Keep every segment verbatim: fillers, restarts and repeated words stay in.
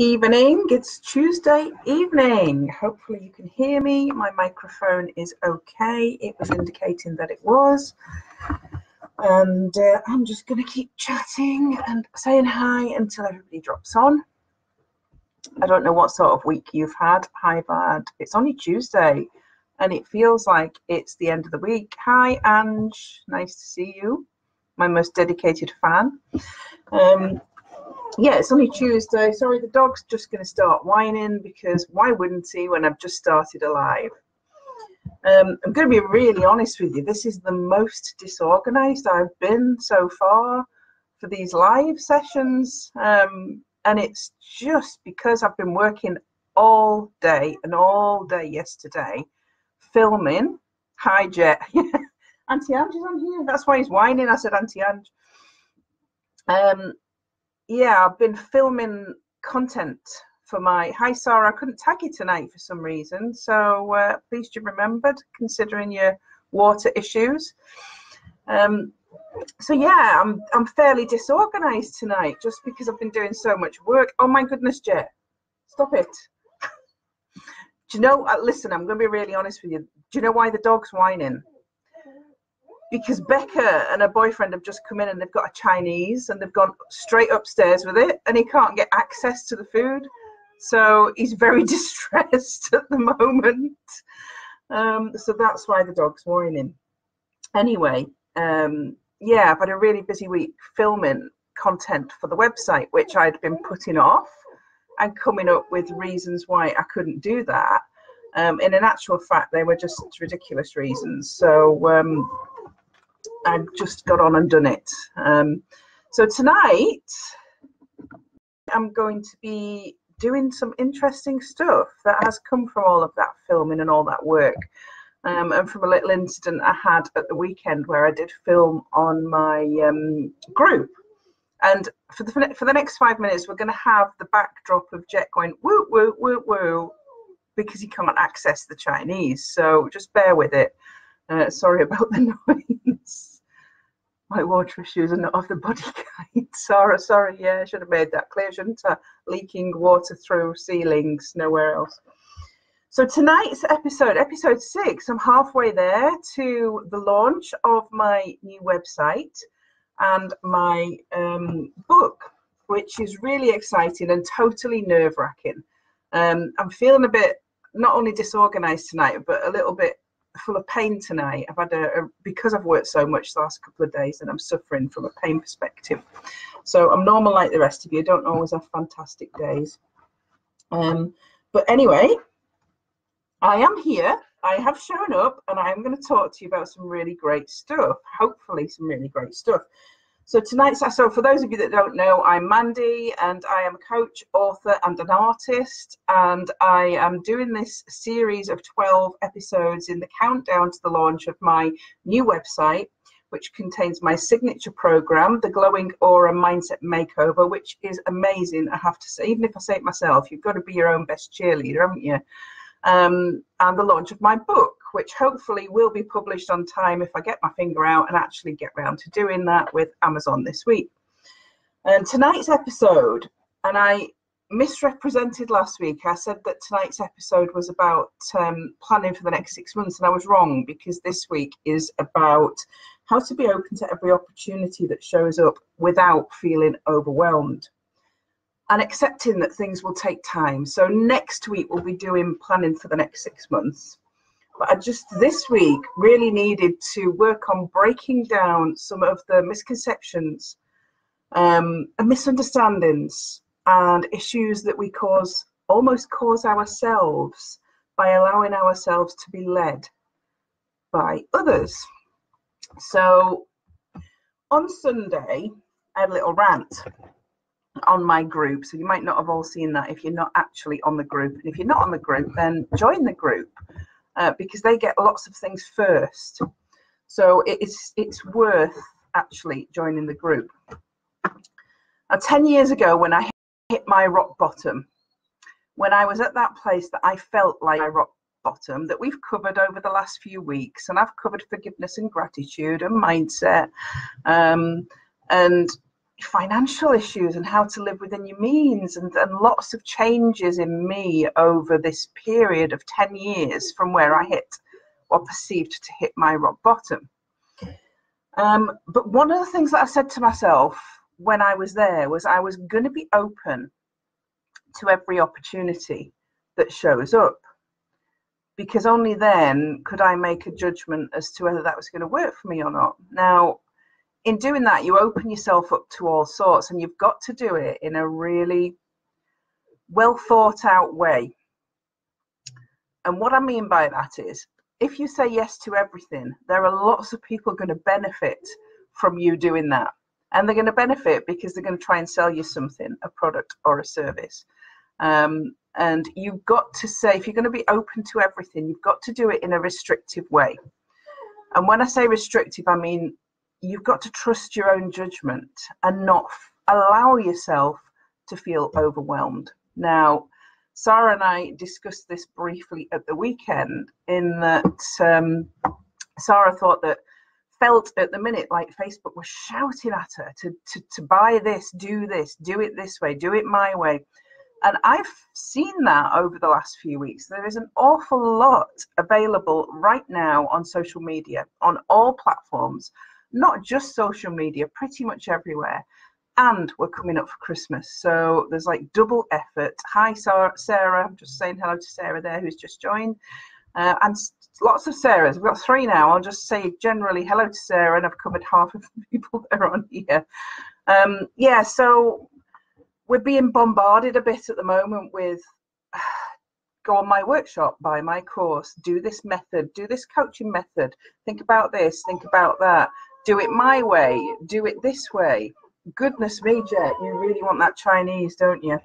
evening. It's Tuesday evening. Hopefully you can hear me. My microphone is okay. It was indicating that it was. And uh, I'm just going to keep chatting and saying hi until everybody drops on. I don't know what sort of week you've had. Hi, Bad. It's only Tuesday and it feels like it's the end of the week. Hi, Ange. Nice to see you. My most dedicated fan. Um, yeah, it's only Tuesday. Sorry, the dog's just going to start whining because why wouldn't he when I've just started a live? Um, I'm going to be really honest with you. This is the most disorganized I've been so far for these live sessions. Um, and it's just because I've been working all day and all day yesterday filming. Hi, Jet. Auntie Ange is on here. That's why he's whining. I said, Auntie Ange. Um, yeah, I've been filming content for my... Hi, Sarah. I couldn't tag you tonight for some reason. So uh, pleased you remembered, considering your water issues. Um, so, yeah, I'm, I'm fairly disorganised tonight just because I've been doing so much work. Oh, my goodness, Jet. Stop it. Do you know... Listen, I'm going to be really honest with you. Do you know why the dog's whining? Because Becca and her boyfriend have just come in and they've got a Chinese and they've gone straight upstairs with it and he can't get access to the food. So he's very distressed at the moment. Um, so that's why the dog's whining. Anyway, um, yeah, I've had a really busy week filming content for the website, which I'd been putting off and coming up with reasons why I couldn't do that. Um, and in actual fact, they were just ridiculous reasons. So, um, I've just got on and done it. Um, so tonight, I'm going to be doing some interesting stuff that has come from all of that filming and all that work. Um, and from a little incident I had at the weekend where I did film on my um, group. And for the, for the next five minutes, we're going to have the backdrop of Jet going, woo, woo, woo, woo, because he can't access the Chinese. So just bear with it. Uh, sorry about the noise. My water issues are not of the body kind. Sarah, sorry, yeah, I should have made that clear, shouldn't I? Leaking water through ceilings, nowhere else. So tonight's episode, episode six, I'm halfway there to the launch of my new website and my um, book, which is really exciting and totally nerve-wracking. Um, I'm feeling a bit, not only disorganised tonight, but a little bit full of pain tonight. I've had a, a because I've worked so much the last couple of days and I'm suffering from a pain perspective. So I'm normal like the rest of you. I don't always have fantastic days. Um, but anyway, I am here. I have shown up and I'm going to talk to you about some really great stuff. Hopefully some really great stuff. So tonight's, so for those of you that don't know, I'm Mandy and I am a coach, author and an artist, and I am doing this series of twelve episodes in the countdown to the launch of my new website, which contains my signature program, The Glowing Aura Mindset Makeover, which is amazing, I have to say. Even if I say it myself, you've got to be your own best cheerleader, haven't you? Um, and the launch of my book, which hopefully will be published on time if I get my finger out and actually get round to doing that with Amazon this week. And tonight's episode, and I misrepresented last week, I said that tonight's episode was about um, planning for the next six months, and I was wrong because this week is about how to be open to every opportunity that shows up without feeling overwhelmed. And accepting that things will take time. So next week we'll be doing planning for the next six months. But I just this week really needed to work on breaking down some of the misconceptions um, and misunderstandings and issues that we cause, almost cause ourselves by allowing ourselves to be led by others. So on Sunday, I had a little rant on my group, so you might not have all seen that if you're not actually on the group, and if you're not on the group then join the group uh, because they get lots of things first, so it's it's worth actually joining the group. Now, ten years ago when I hit my rock bottom, when I was at that place that I felt like my rock bottom that we've covered over the last few weeks, and I've covered forgiveness and gratitude and mindset um, and financial issues and how to live within your means, and, and lots of changes in me over this period of ten years from where I hit or perceived to hit my rock bottom. Um, but one of the things that I said to myself when I was there was I was going to be open to every opportunity that shows up, because only then could I make a judgment as to whether that was going to work for me or not. Now, in doing that, you open yourself up to all sorts, and you've got to do it in a really well thought out way. And what I mean by that is, if you say yes to everything, there are lots of people going to benefit from you doing that. And they're going to benefit because they're going to try and sell you something, a product or a service. Um, and you've got to say, if you're going to be open to everything, you've got to do it in a restrictive way. And when I say restrictive, I mean, you've got to trust your own judgment and not allow yourself to feel overwhelmed. Now, Sarah and I discussed this briefly at the weekend, in that um, Sarah thought that felt at the minute like Facebook was shouting at her to, to, to buy this, do this, do it this way, do it my way. And I've seen that over the last few weeks. There is an awful lot available right now on social media, on all platforms, not just social media, pretty much everywhere. And we're coming up for Christmas, so there's like double effort. Hi, Sarah. I'm just saying hello to Sarah there, who's just joined. Uh, and lots of Sarahs. We've got three now. I'll just say generally hello to Sarah, and I've covered half of the people that are on here. Um, yeah, so we're being bombarded a bit at the moment with go on my workshop, buy my course, do this method, do this coaching method, think about this, think about that, do it my way, do it this way. Goodness me, Jet, you really want that Chinese, don't you?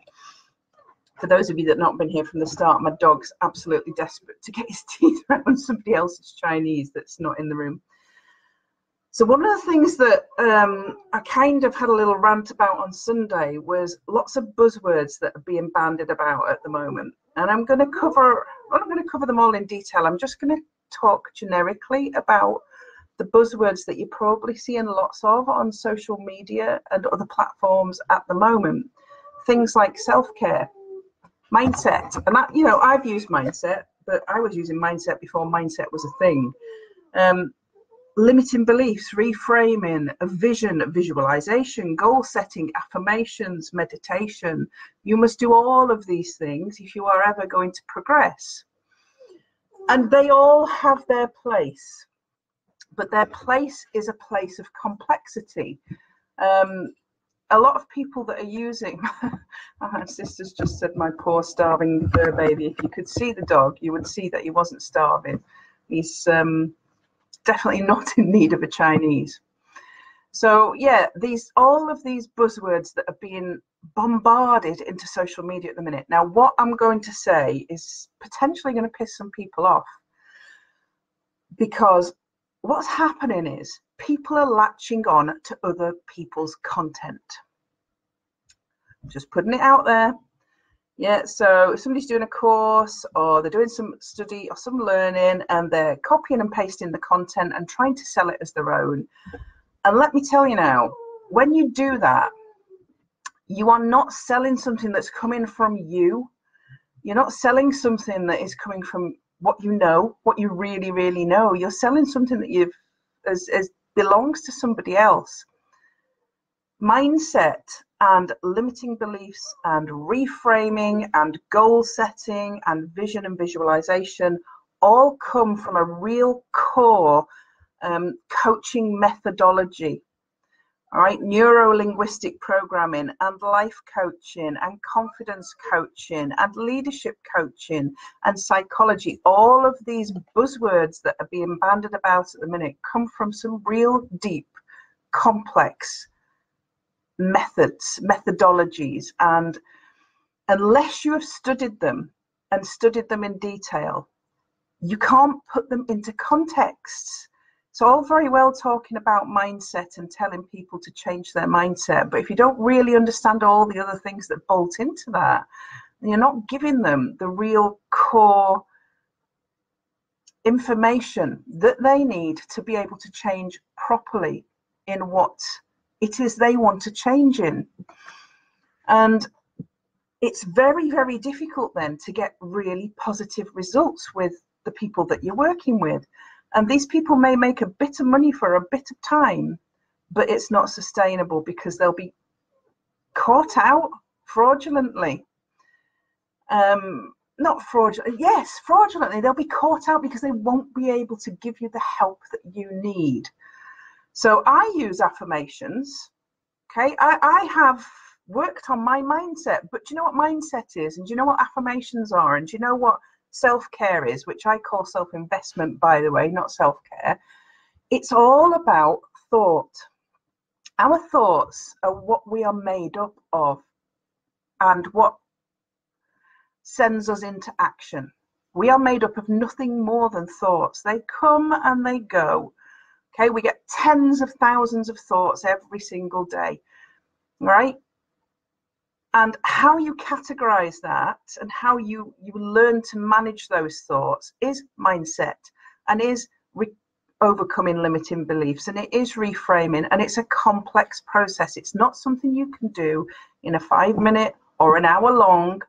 For those of you that have not been here from the start, my dog's absolutely desperate to get his teeth around somebody else's Chinese that's not in the room. So one of the things that um, I kind of had a little rant about on Sunday was lots of buzzwords that are being bandied about at the moment. And I'm going to cover, well, I'm going to cover them all in detail. I'm just going to talk generically about the buzzwords that you're probably seeing lots of on social media and other platforms at the moment. Things like self-care, mindset. And that, you know, I've used mindset, but I was using mindset before mindset was a thing. Um, limiting beliefs, reframing, a vision, visualization, goal setting, affirmations, meditation. You must do all of these things if you are ever going to progress. And they all have their place, but their place is a place of complexity. Um, a lot of people that are using, my sister's just said, my poor starving fur baby, if you could see the dog, you would see that he wasn't starving. He's um, definitely not in need of a Chinese. So yeah, these all of these buzzwords that are being bombarded into social media at the minute. Now, what I'm going to say is potentially going to piss some people off, because what's happening is people are latching on to other people's content. Just putting it out there. Yeah, so if somebody's doing a course or they're doing some study or some learning, and they're copying and pasting the content and trying to sell it as their own. And let me tell you now, when you do that, you are not selling something that's coming from you. You're not selling something that is coming from what you know, what you really, really know. You're selling something that you've as, as belongs to somebody else. Mindset and limiting beliefs and reframing and goal setting and vision and visualization all come from a real core um, coaching methodology. All right, neuro-linguistic programming and life coaching and confidence coaching and leadership coaching and psychology. All of these buzzwords that are being bandied about at the minute come from some real deep, complex methods, methodologies. And unless you have studied them and studied them in detail, you can't put them into contexts. It's all very well talking about mindset and telling people to change their mindset, but if you don't really understand all the other things that bolt into that, and you're not giving them the real core information that they need to be able to change properly in what it is they want to change in. And it's very, very difficult then to get really positive results with the people that you're working with. And these people may make a bit of money for a bit of time, but it's not sustainable because they'll be caught out fraudulently. Um, not fraudulent, yes, fraudulently. They'll be caught out because they won't be able to give you the help that you need. So I use affirmations, okay? I, I have worked on my mindset, but do you know what mindset is? And do you know what affirmations are? And do you know what self-care is, which I call self-investment, by the way, not self-care? It's all about thought. Our thoughts are what we are made up of and what sends us into action. We are made up of nothing more than thoughts. They come and they go. Okay, we get tens of thousands of thoughts every single day, right? And how you categorize that and how you, you learn to manage those thoughts is mindset, and is re overcoming limiting beliefs, and it is reframing, and it's a complex process. It's not something you can do in a five minute or an hour long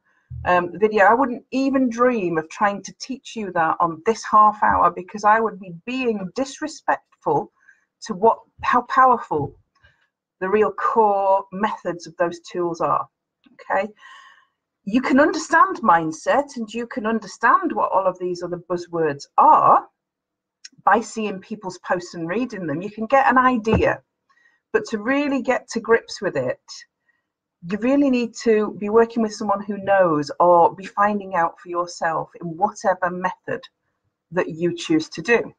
um, video. I wouldn't even dream of trying to teach you that on this half hour, because I would be being disrespectful to what how powerful the real core methods of those tools are. Okay, you can understand mindset and you can understand what all of these other buzzwords are by seeing people's posts and reading them. You can get an idea, but to really get to grips with it, you really need to be working with someone who knows, or be finding out for yourself in whatever method that you choose to do.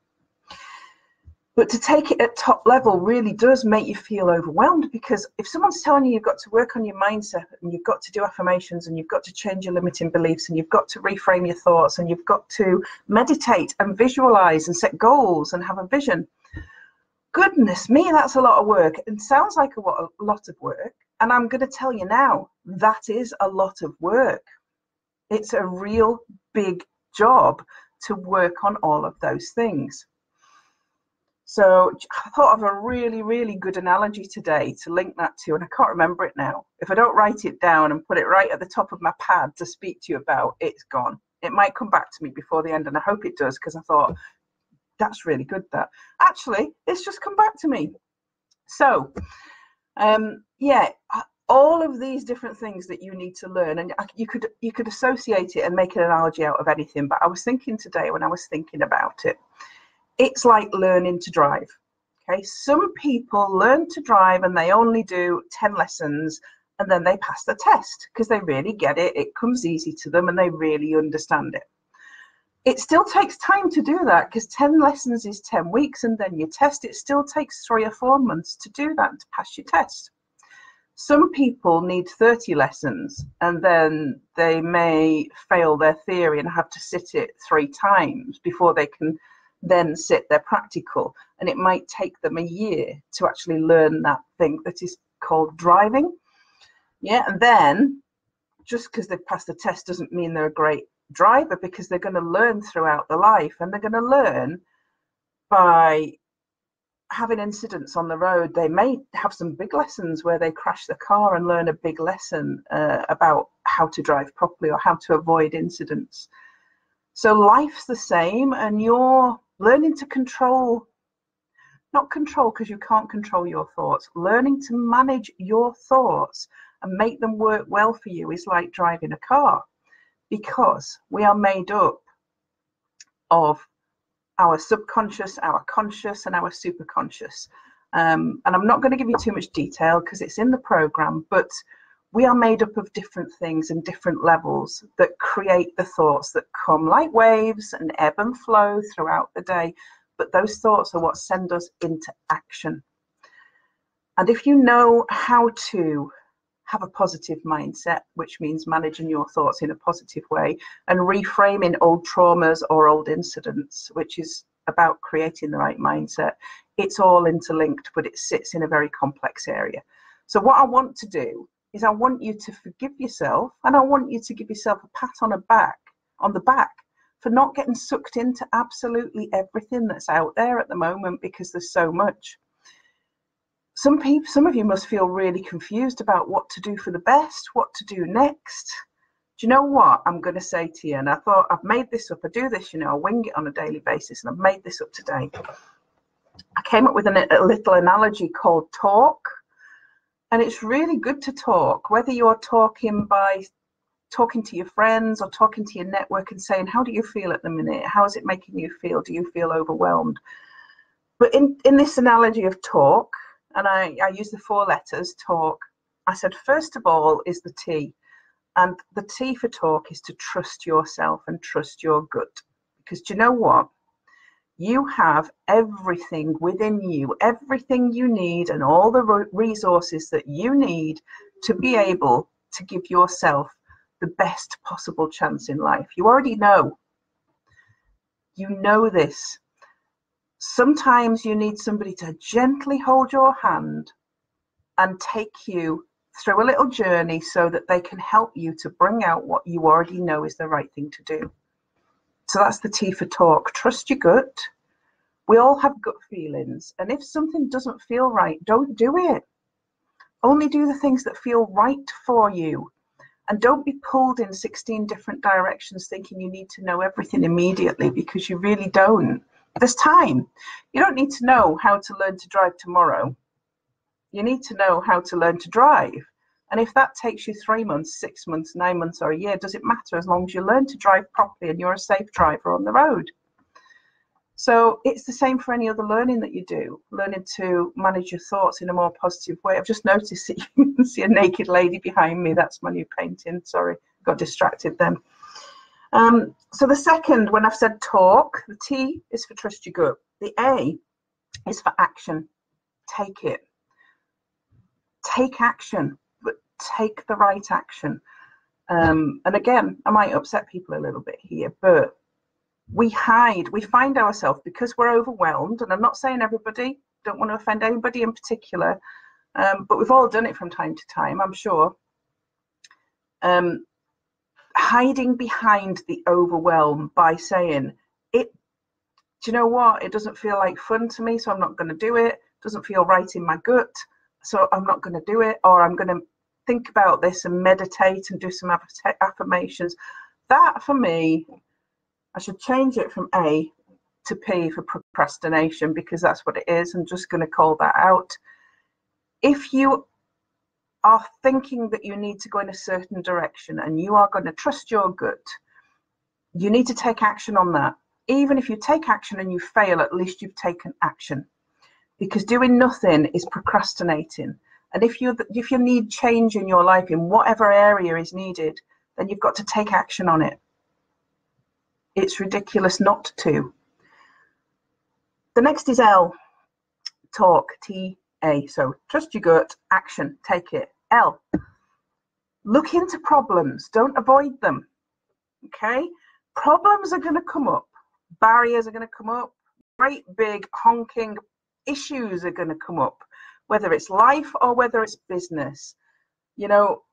But to take it at top level really does make you feel overwhelmed, because if someone's telling you you've got to work on your mindset and you've got to do affirmations and you've got to change your limiting beliefs and you've got to reframe your thoughts and you've got to meditate and visualize and set goals and have a vision, goodness me, that's a lot of work. It sounds like a lot of work. And I'm going to tell you now, that is a lot of work. It's a real big job to work on all of those things. So I thought of a really, really good analogy today to link that to, and I can't remember it now. If I don't write it down and put it right at the top of my pad to speak to you about, it's gone. It might come back to me before the end, and I hope it does, because I thought, that's really good, that. Actually, it's just come back to me. So, um, yeah, all of these different things that you need to learn, and you could, you could associate it and make an analogy out of anything, but I was thinking today when I was thinking about it, it's like learning to drive. Okay, some people learn to drive and they only do ten lessons and then they pass the test because they really get it. It comes easy to them and they really understand it. It still takes time to do that, because ten lessons is ten weeks, and then your test, it still takes three or four months to do that, to pass your test. Some people need thirty lessons and then they may fail their theory and have to sit it three times before they can then sit their practical, and it might take them a year to actually learn that thing that is called driving. Yeah, and then just because they've passed the test doesn't mean they're a great driver, because they're going to learn throughout their life, and they're going to learn by having incidents on the road. They may have some big lessons where they crash the car and learn a big lesson uh, about how to drive properly or how to avoid incidents. So life's the same, and you're learning to control, not control because you can't control your thoughts, learning to manage your thoughts and make them work well for you is like driving a car, because we are made up of our subconscious, our conscious, and our superconscious. Um, and I'm not going to give you too much detail because it's in the program, but we are made up of different things and different levels that create the thoughts that come like waves and ebb and flow throughout the day. But those thoughts are what send us into action. And if you know how to have a positive mindset, which means managing your thoughts in a positive way and reframing old traumas or old incidents, which is about creating the right mindset, it's all interlinked, but it sits in a very complex area. So what I want to do is I want you to forgive yourself, and I want you to give yourself a pat on a back on the back for not getting sucked into absolutely everything that's out there at the moment, because there's so much. some people, some of you must feel really confused about what to do for the best, what to do next. Do you know what I'm going to say to you? And I thought, I've made this up. I do this, you know, I wing it on a daily basis, and I've made this up today. I came up with an, a little analogy called talk. And it's really good to talk, whether you're talking by talking to your friends or talking to your network and saying, how do you feel at the minute? How is it making you feel? Do you feel overwhelmed? But in, in this analogy of talk, and I, I use the four letters, talk, I said, first of all is the T. And the T for talk is to trust yourself and trust your gut. Because do you know what? You have everything within you, everything you need, and all the re resources that you need to be able to give yourself the best possible chance in life. You already know. You know this. Sometimes you need somebody to gently hold your hand and take you through a little journey so that they can help you to bring out what you already know is the right thing to do. So that's the T for talk. Trust your gut. We all have gut feelings. And if something doesn't feel right, don't do it. Only do the things that feel right for you. And don't be pulled in sixteen different directions thinking you need to know everything immediately, because you really don't. There's time. You don't need to know how to learn to drive tomorrow. You need to know how to learn to drive. And if that takes you three months, six months, nine months or a year, does it matter, as long as you learn to drive properly and you're a safe driver on the road? So it's the same for any other learning that you do, learning to manage your thoughts in a more positive way. I've just noticed that you can see a naked lady behind me. That's my new painting. Sorry, got distracted then. Um, so the second, when I've said talk, the T is for trust your gut. The A is for action. Take it. Take action, but take the right action. Um, and again, I might upset people a little bit here, but we hide, we find ourselves because we're overwhelmed. And I'm not saying everybody, don't want to offend anybody in particular, um, but we've all done it from time to time, I'm sure. Um, hiding behind the overwhelm by saying, it, do you know what? It doesn't feel like fun to me, so I'm not going to do it. It doesn't feel right in my gut, so I'm not going to do it. Or I'm going to think about this and meditate and do some affirmations. That, for me, I should change it from A to P for procrastination, because that's what it is. I'm just going to call that out. If you are thinking that you need to go in a certain direction and you are going to trust your gut, you need to take action on that. Even if you take action and you fail, at least you've taken action. Because doing nothing is procrastinating. And if you if you need change in your life in whatever area is needed, then you've got to take action on it. It's ridiculous not to. The next is L, talk, T A. So trust your gut, action, take it. L, look into problems, don't avoid them, okay? Problems are gonna come up, barriers are gonna come up, great big honking issues are gonna come up, whether it's life or whether it's business. You know,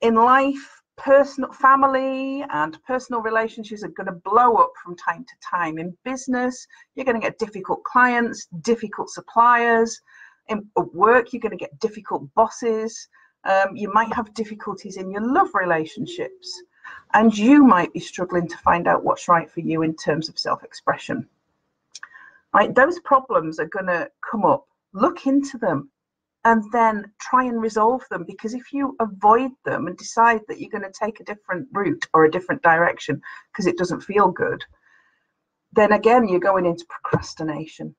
in life, personal, family and personal relationships are going to blow up from time to time. In business, you're going to get difficult clients, difficult suppliers. In work, you're going to get difficult bosses. Um, you might have difficulties in your love relationships, and you might be struggling to find out what's right for you in terms of self-expression. Right, those problems are going to come up. Look into them and then try and resolve them, because if you avoid them and decide that you're going to take a different route or a different direction because it doesn't feel good, then again, you're going into procrastination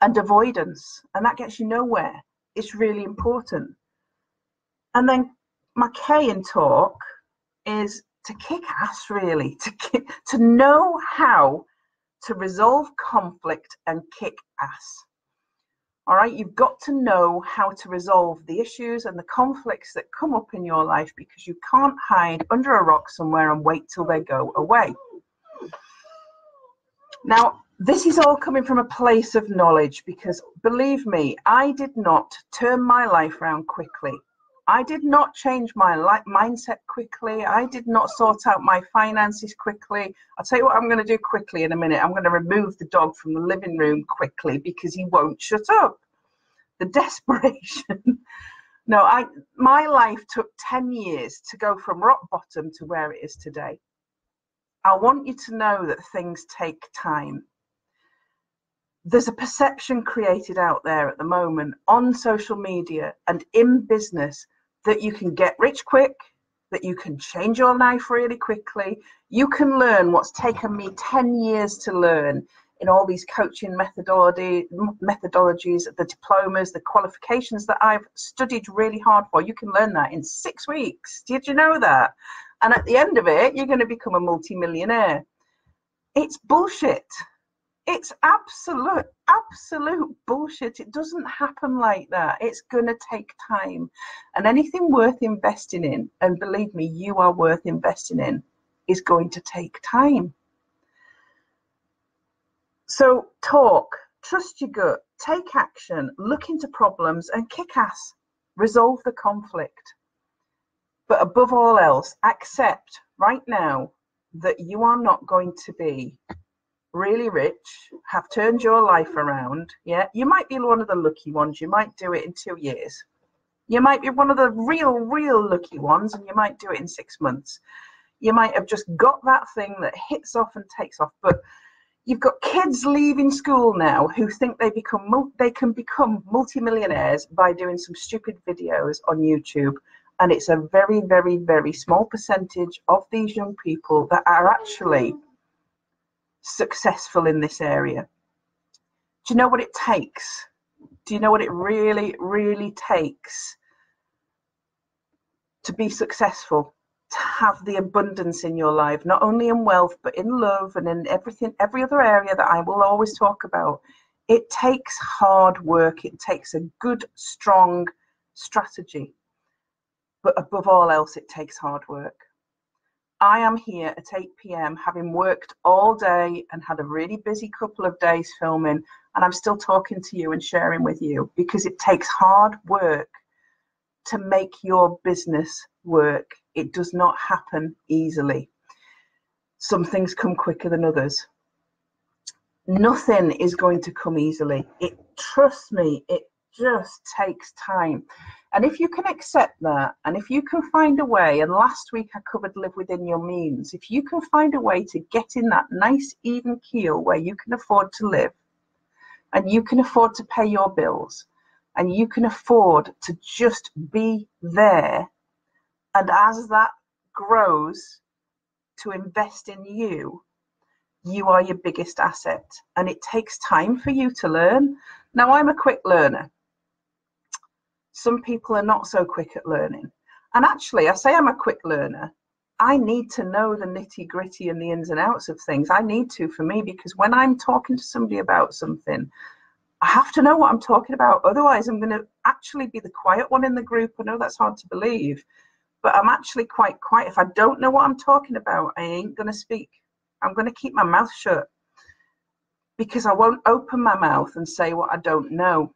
and avoidance, and that gets you nowhere. It's really important. And then my K in talk is to kick ass, really, to, kick, to know how to resolve conflict and kick ass. All right, you've got to know how to resolve the issues and the conflicts that come up in your life, because you can't hide under a rock somewhere and wait till they go away. Now, this is all coming from a place of knowledge, because believe me, I did not turn my life around quickly. I did not change my life mindset quickly. I did not sort out my finances quickly. I'll tell you what I'm going to do quickly in a minute. I'm going to remove the dog from the living room quickly because he won't shut up. the desperation. No, I, my life took ten years to go from rock bottom to where it is today. I want you to know that things take time. There's a perception created out there at the moment on social media and in business that you can get rich quick, that you can change your life really quickly. You can learn what's taken me ten years to learn in all these coaching methodology, methodologies, the diplomas, the qualifications that I've studied really hard for. You can learn that in six weeks. Did you know that? And at the end of it, you're going to become a multimillionaire. It's bullshit. It's absolute, absolute bullshit. It doesn't happen like that. It's going to take time. And anything worth investing in, and believe me, you are worth investing in, is going to take time. So talk, trust your gut, take action, look into problems and kick ass, resolve the conflict. But above all else, accept right now that you are not going to be really rich, have turned your life around. Yeah, you might be one of the lucky ones. You might do it in two years. You might be one of the real, real lucky ones and you might do it in six months. You might have just got that thing that hits off and takes off, but you've got kids leaving school now who think they become they can become multimillionaires by doing some stupid videos on YouTube. And it's a very, very, very small percentage of these young people that are actually successful in this area. Do you know what it takes? Do you know what it really, really takes to be successful? To have the abundance in your life, not only in wealth, but in love and in everything, every other area that I will always talk about. It takes hard work. It takes a good, strong strategy. But above all else, it takes hard work. I am here at eight p m having worked all day and had a really busy couple of days filming, and I'm still talking to you and sharing with you because it takes hard work to make your business work. It does not happen easily. Some things come quicker than others. Nothing is going to come easily. It, trust me, it just takes time. And if you can accept that, and if you can find a way, and last week I covered live within your means, if you can find a way to get in that nice even keel where you can afford to live, and you can afford to pay your bills, and you can afford to just be there, and as that grows to invest in you, you are your biggest asset. And it takes time for you to learn. Now, I'm a quick learner. Some people are not so quick at learning. And actually, I say I'm a quick learner. I need to know the nitty gritty and the ins and outs of things. I need to for me, because when I'm talking to somebody about something, I have to know what I'm talking about. Otherwise, I'm going to actually be the quiet one in the group. I know that's hard to believe, but I'm actually quite quiet. If I don't know what I'm talking about, I ain't going to speak. I'm going to keep my mouth shut because I won't open my mouth and say what I don't know.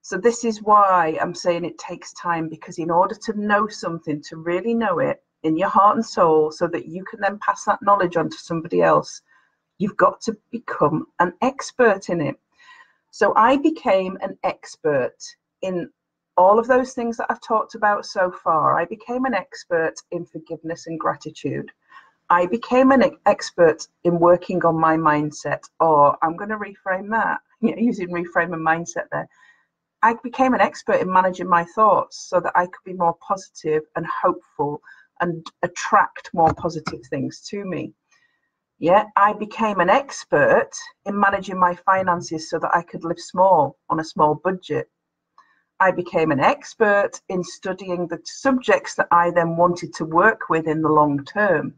So this is why I'm saying it takes time, because in order to know something, to really know it in your heart and soul so that you can then pass that knowledge on to somebody else, you've got to become an expert in it. So I became an expert in all of those things that I've talked about so far. I became an expert in forgiveness and gratitude. I became an expert in working on my mindset, or I'm going to reframe that, you know, using reframe and mindset there. I became an expert in managing my thoughts so that I could be more positive and hopeful and attract more positive things to me. Yeah, I became an expert in managing my finances so that I could live small on a small budget. I became an expert in studying the subjects that I then wanted to work with in the long term.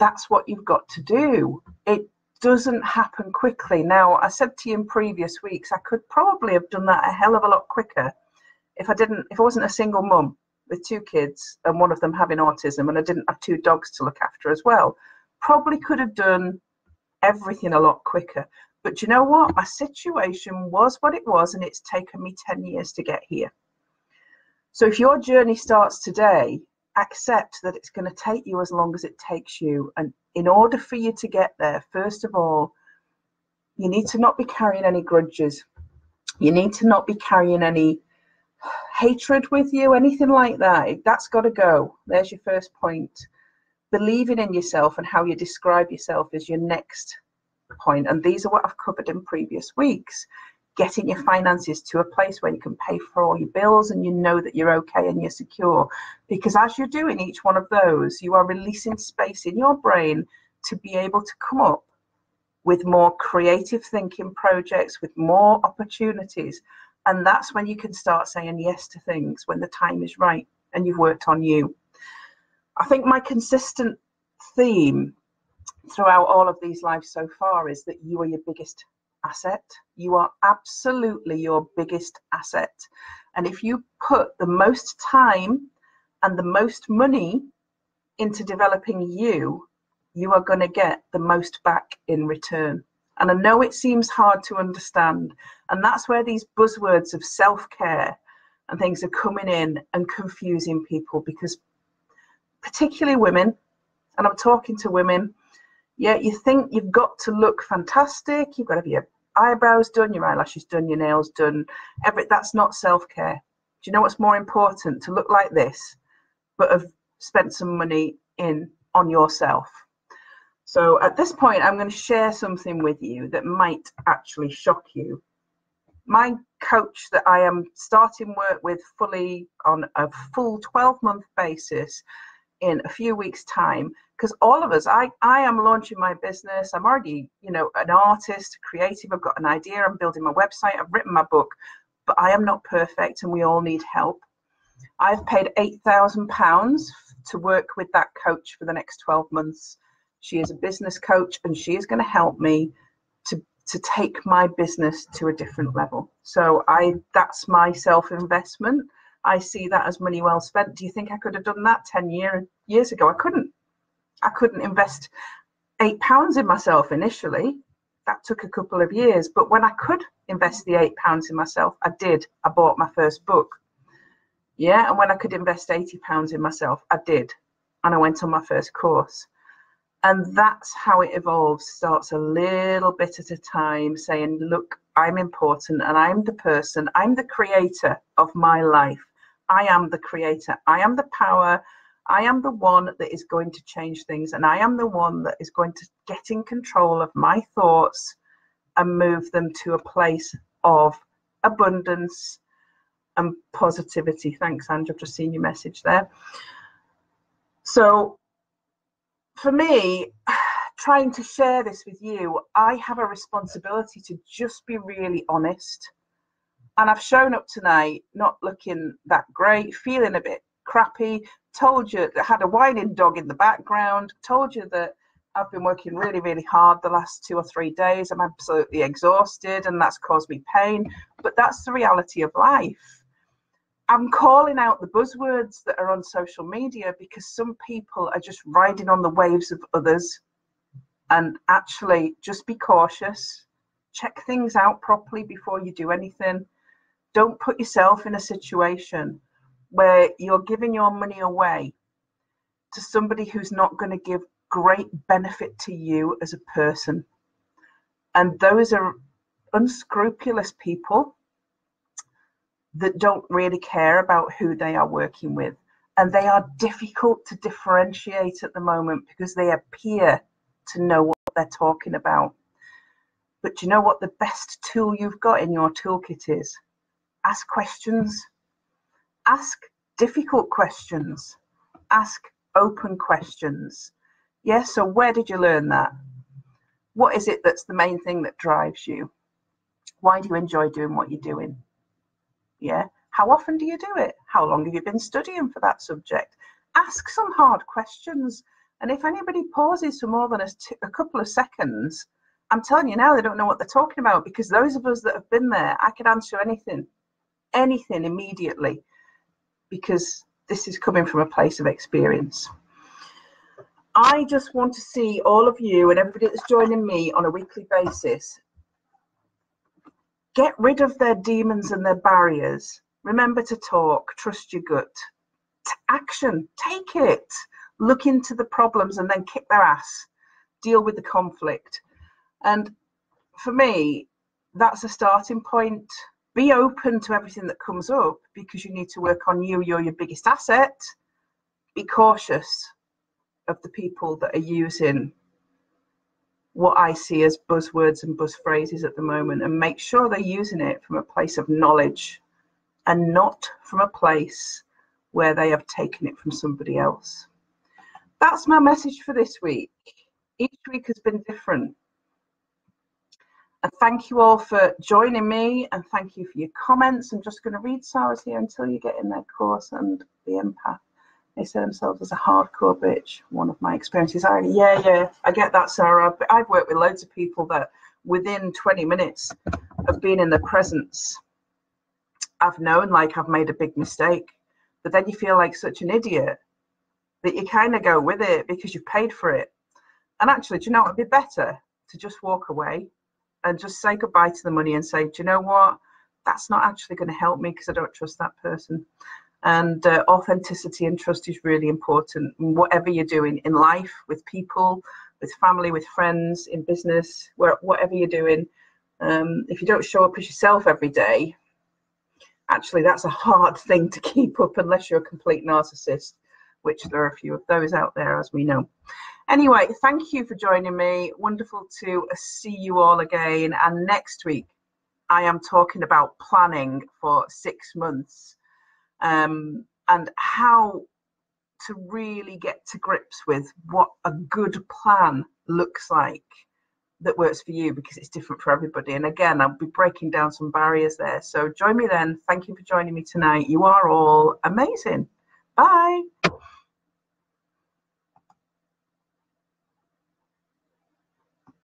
That's what you've got to do. It doesn't happen quickly. Now, I said to you in previous weeks, I could probably have done that a hell of a lot quicker if I didn't, if I wasn't a single mum with two kids and one of them having autism, and I didn't have two dogs to look after as well. Probably could have done everything a lot quicker. But you know what? My situation was what it was, and it's taken me ten years to get here. So if your journey starts today, accept that it's going to take you as long as it takes you. And in order for you to get there, first of all, you need to not be carrying any grudges. You need to not be carrying any hatred with you, anything like that. That's got to go. There's your first point. Believing in yourself and how you describe yourself is your next point. And these are what I've covered in previous weeks. Getting your finances to a place where you can pay for all your bills and you know that you're okay and you're secure. Because as you're doing each one of those, you are releasing space in your brain to be able to come up with more creative thinking projects, with more opportunities. And that's when you can start saying yes to things when the time is right and you've worked on you. I think my consistent theme throughout all of these lives so far is that you are your biggest asset. You are absolutely your biggest asset. And if you put the most time and the most money into developing you, you are going to get the most back in return. And I know it seems hard to understand. And that's where these buzzwords of self-care and things are coming in and confusing people, because particularly women, and I'm talking to women, yeah, you think you've got to look fantastic. You've got to have your eyebrows done, your eyelashes done, your nails done. Every, that's not self-care. Do you know what's more important? To look like this, but have spent some money in on yourself. So at this point, I'm going to share something with you that might actually shock you. My coach that I am starting work with fully on a full twelve month basis in a few weeks' time, because all of us, I, I am launching my business. I'm already, you know, an artist, creative. I've got an idea. I'm building my website. I've written my book, but I am not perfect and we all need help. I've paid eight thousand pounds to work with that coach for the next twelve months. She is a business coach and she is going to help me to, to take my business to a different level. So I, that's my self-investment. I see that as money well spent. Do you think I could have done that ten years ago? I couldn't. I couldn't invest eight pounds in myself initially. That took a couple of years. But when I could invest the eight pounds in myself, I did. I bought my first book. Yeah. And when I could invest eighty pounds in myself, I did. And I went on my first course. And that's how it evolves. Starts a little bit at a time, saying, look, I'm important and I'm the person. I'm the creator of my life. I am the creator. I am the power. I am the one that is going to change things. And I am the one that is going to get in control of my thoughts and move them to a place of abundance and positivity. Thanks, Andrew. I've just seen your message there. So for me, trying to share this with you, I have a responsibility to just be really honest. And I've shown up tonight not looking that great, feeling a bit crappy, told you that I had a whining dog in the background, told you that I've been working really, really hard the last two or three days. I'm absolutely exhausted and that's caused me pain. But that's the reality of life. I'm calling out the buzzwords that are on social media because some people are just riding on the waves of others. And actually, just be cautious. Check things out properly before you do anything. Don't put yourself in a situation where you're giving your money away to somebody who's not going to give great benefit to you as a person. And those are unscrupulous people that don't really care about who they are working with. And they are difficult to differentiate at the moment because they appear to know what they're talking about. But you know what the best tool you've got in your toolkit is? Ask questions. Ask difficult questions. Ask open questions. Yes, yeah, so where did you learn that? What is it that's the main thing that drives you? Why do you enjoy doing what you're doing? Yeah. How often do you do it? How long have you been studying for that subject? Ask some hard questions. And if anybody pauses for more than a, t a couple of seconds, I'm telling you now, they don't know what they're talking about, because those of us that have been there, I could answer anything, anything immediately, because this is coming from a place of experience. I just want to see all of you and everybody that's joining me on a weekly basis get rid of their demons and their barriers. Remember to talk, trust your gut, T action, take it, look into the problems and then kick their ass, deal with the conflict. And for me, that's a starting point. Be open to everything that comes up, because you need to work on you. You're your biggest asset. Be cautious of the people that are using what I see as buzzwords and buzz phrases at the moment, and make sure they're using it from a place of knowledge and not from a place where they have taken it from somebody else. That's my message for this week. Each week has been different. And thank you all for joining me, and thank you for your comments. I'm just going to read Sarah's here. Until you get in their course and the empath, they say themselves as a hardcore bitch. One of my experiences. I, yeah, yeah, I get that, Sarah. But I've worked with loads of people that within twenty minutes of being in their presence, I've known like I've made a big mistake. But then you feel like such an idiot that you kind of go with it because you've paid for it. And actually, do you know what? It'd be better to just walk away and just say goodbye to the money and say, do you know what? That's not actually going to help me because I don't trust that person. And uh, authenticity and trust is really important. Whatever you're doing in life, with people, with family, with friends, in business, where, whatever you're doing, um, if you don't show up as yourself every day, actually that's a hard thing to keep up unless you're a complete narcissist, which there are a few of those out there, as we know. Anyway, thank you for joining me. Wonderful to see you all again. And next week, I am talking about planning for six months um, and how to really get to grips with what a good plan looks like that works for you, because it's different for everybody. And again, I'll be breaking down some barriers there. So join me then. Thank you for joining me tonight. You are all amazing. Bye.